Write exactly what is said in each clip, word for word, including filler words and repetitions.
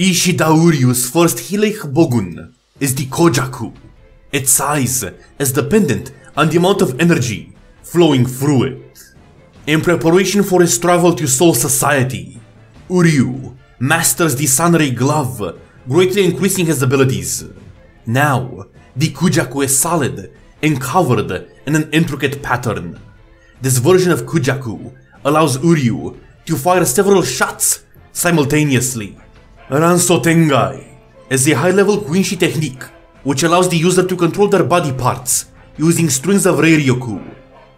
Ishida Uryu's first Heilig Bogen is the Kojaku. Its size is dependent on the amount of energy flowing through it. In preparation for his travel to Soul Society, Uryu masters the Sanrei Glove, greatly increasing his abilities. Now, the Kojaku is solid and covered in an intricate pattern. This version of Kojaku allows Uryu to fire several shots simultaneously. Ransotengai is a high-level Quincy technique which allows the user to control their body parts using strings of reiryoku,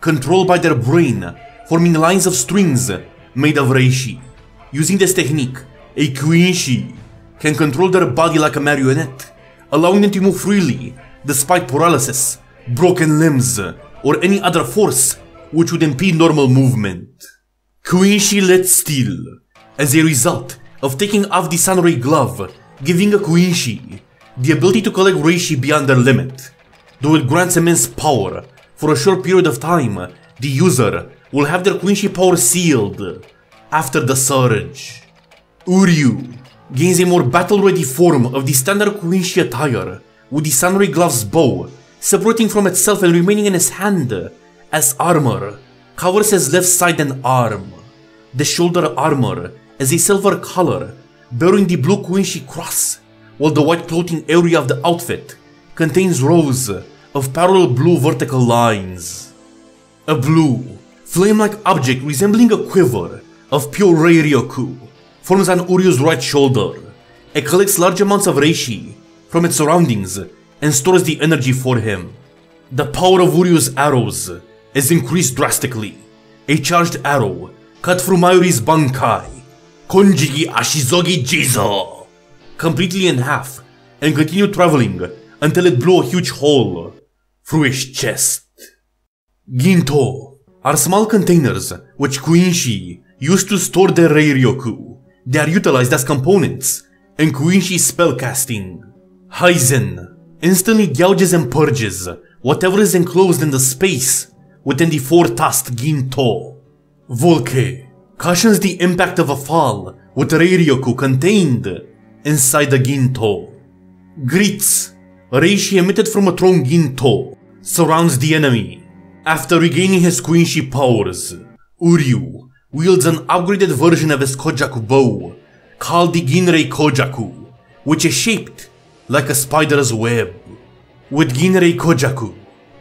controlled by their brain, forming lines of strings made of reishi. Using this technique, a Quincy can control their body like a marionette, allowing them to move freely despite paralysis, broken limbs, or any other force which would impede normal movement. Quincy Letzt Stil, as a result of taking off the Sanrei Glove, giving a Quincy the ability to collect reishi beyond their limit. Though it grants immense power, for a short period of time, the user will have their Quincy power sealed after the surge. Uryu gains a more battle-ready form of the standard Quincy attire, with the Sanrei Glove's bow separating from itself and remaining in his hand as armor covers his left side and arm. The shoulder armor is a silver color bearing the blue Quincy cross, while the white clothing area of the outfit contains rows of parallel blue vertical lines. A blue, flame-like object resembling a quiver of pure reiryoku forms on Uryu's right shoulder. It collects large amounts of reishi from its surroundings and stores the energy for him. The power of Uryu's arrows is increased drastically. A charged arrow cut through Mayuri's bankai, Konjigi Ashizogi Jizo, completely in half, and continued traveling until it blew a huge hole through his chest. Ginto are small containers which Quincy used to store their reiryoku. They are utilized as components in Quincy's spellcasting. Heizen instantly gouges and purges whatever is enclosed in the space within the four-tasked Ginto. Volke cautions the impact of a fall with reiryoku contained inside the Ginto. Grits, reishi emitted from a thrown Ginto, surrounds the enemy. After regaining his Quincy powers, Uryu wields an upgraded version of his Kojaku bow, called the Ginrei Kojaku, which is shaped like a spider's web. With Ginrei Kojaku,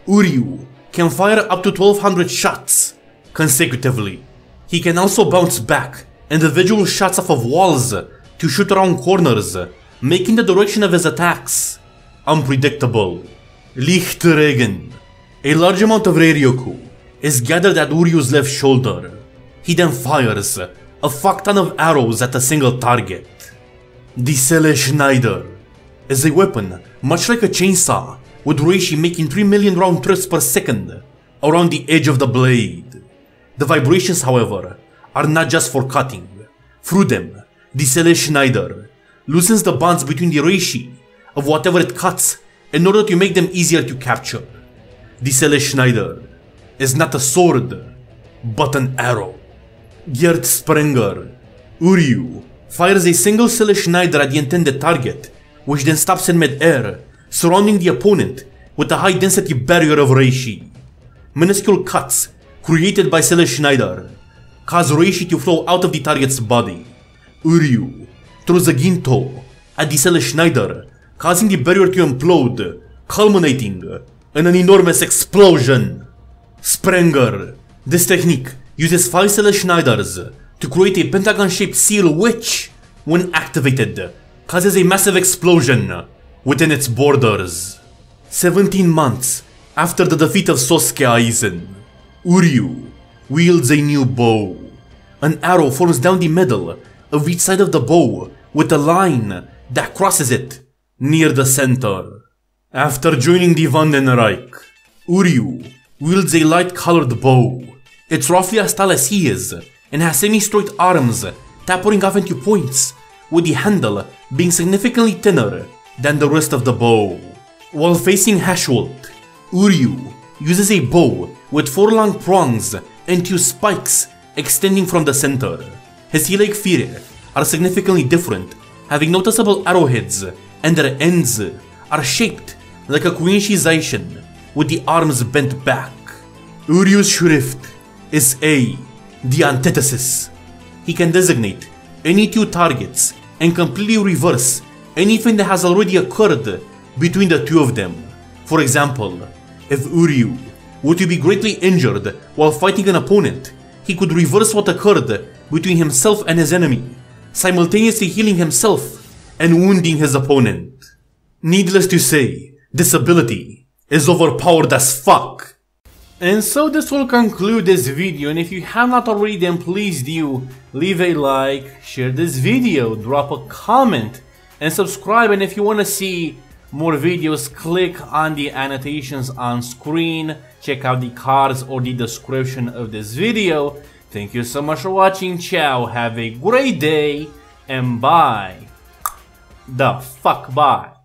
Uryu can fire up to twelve hundred shots consecutively. He can also bounce back individual shots off of walls to shoot around corners, making the direction of his attacks unpredictable. Lichtregen. A large amount of reiryoku is gathered at Uryu's left shoulder. He then fires a fuck ton of arrows at a single target. The Sele Schneider is a weapon much like a chainsaw, with reishi making three million round trips per second around the edge of the blade. The vibrations, however, are not just for cutting. Through them, the Sele Schneider loosens the bonds between the reishi of whatever it cuts in order to make them easier to capture. The Sele Schneider is not a sword, but an arrow. Gerd Springer. Uryu fires a single Sele Schneider at the intended target, which then stops in mid-air, surrounding the opponent with a high-density barrier of reishi. Minuscule cuts created by Sele Schneider cause reishi to flow out of the target's body. Uryu throws a Ginto at the Sele Schneider, causing the barrier to implode, culminating in an enormous explosion. Sprenger. This technique uses five Sele Schneiders to create a pentagon-shaped seal which, when activated, causes a massive explosion within its borders. seventeen months after the defeat of Sosuke Aizen, Uryu wields a new bow. An arrow forms down the middle of each side of the bow with a line that crosses it near the center. After joining the Vandenreich, Uryu wields a light-colored bow. It's roughly as tall as he is and has semi-straight arms tapering off into points, with the handle being significantly thinner than the rest of the bow. While facing Hashwold, Uryu uses a bow with four long prongs and two spikes extending from the center. His Heilig Fire are significantly different, having noticeable arrowheads, and their ends are shaped like a kunishizaien, with the arms bent back. Uryu's Schrift is A, the Antithesis. He can designate any two targets and completely reverse anything that has already occurred between the two of them. For example, if Uryu were to be greatly injured while fighting an opponent, he could reverse what occurred between himself and his enemy, simultaneously healing himself and wounding his opponent. Needless to say, this ability is overpowered as fuck. And so this will conclude this video, and if you have not already, then please do leave a like, share this video, drop a comment, and subscribe. And if you want to see more videos, click on the annotations on screen, check out the cards or the description of this video. Thank you so much for watching, ciao, have a great day, and bye. The fuck bye.